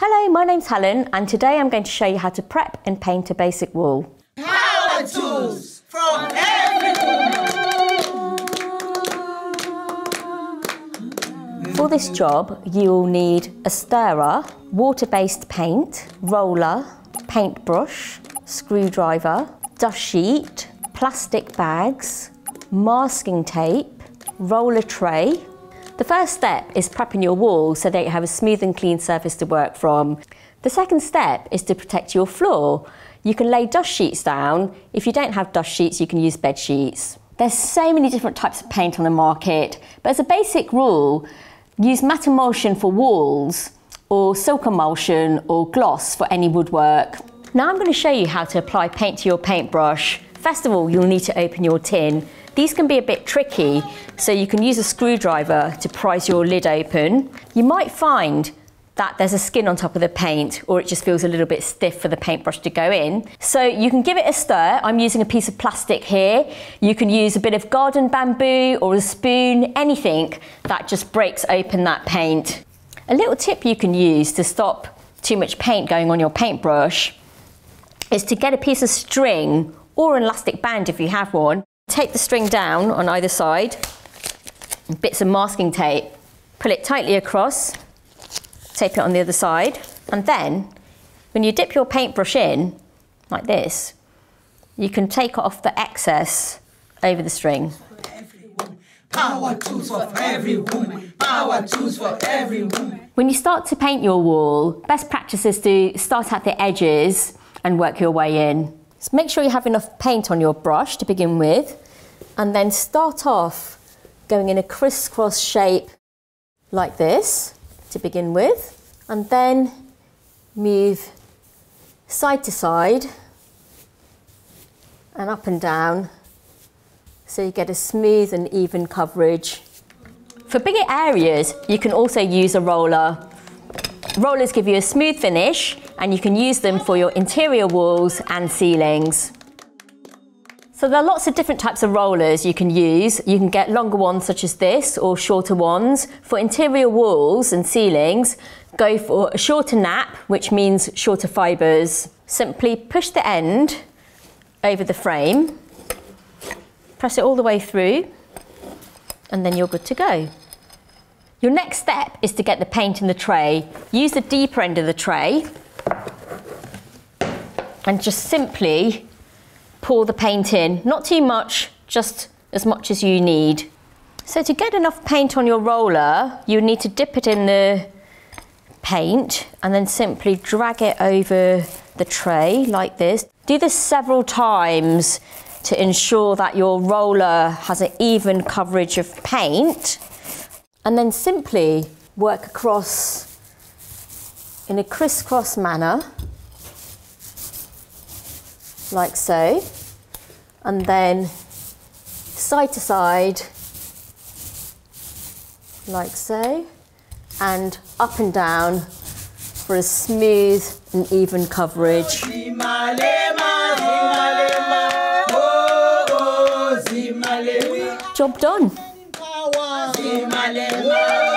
Hello, my name's Helen and today I'm going to show you how to prep and paint a basic wall. Power tools from everyone! For this job you will need a stirrer, water-based paint, roller, paintbrush, screwdriver, dust sheet, plastic bags, masking tape, roller tray. The first step is prepping your wall so that you have a smooth and clean surface to work from. The second step is to protect your floor. You can lay dust sheets down. If you don't have dust sheets, you can use bed sheets. There's so many different types of paint on the market, but as a basic rule, use matte emulsion for walls or silk emulsion or gloss for any woodwork. Now I'm going to show you how to apply paint to your paintbrush. First of all, you'll need to open your tin. These can be a bit tricky, so you can use a screwdriver to prise your lid open. You might find that there's a skin on top of the paint, or it just feels a little bit stiff for the paintbrush to go in. So you can give it a stir. I'm using a piece of plastic here. You can use a bit of garden bamboo or a spoon, anything that just breaks open that paint. A little tip you can use to stop too much paint going on your paintbrush is to get a piece of string or an elastic band if you have one. Take the string down on either side, bits of masking tape, pull it tightly across, tape it on the other side, and then when you dip your paintbrush in, like this, you can take off the excess over the string. Power tools for every woman. Power tools for every woman. When you start to paint your wall, best practice is to start at the edges and work your way in. So make sure you have enough paint on your brush to begin with, and then start off going in a crisscross shape like this to begin with, and then move side to side and up and down so you get a smooth and even coverage. For bigger areas, you can also use a roller. Rollers give you a smooth finish and you can use them for your interior walls and ceilings. So there are lots of different types of rollers you can use. You can get longer ones such as this or shorter ones. For interior walls and ceilings, go for a shorter nap, which means shorter fibres. Simply push the end over the frame, press it all the way through, and then you're good to go. Your next step is to get the paint in the tray. Use the deeper end of the tray and just simply pour the paint in. Not too much, just as much as you need. So to get enough paint on your roller, you need to dip it in the paint and then simply drag it over the tray like this. Do this several times to ensure that your roller has an even coverage of paint. And then simply work across in a crisscross manner, like so, and then side to side, like so, and up and down for a smooth and even coverage. Job done. Wow.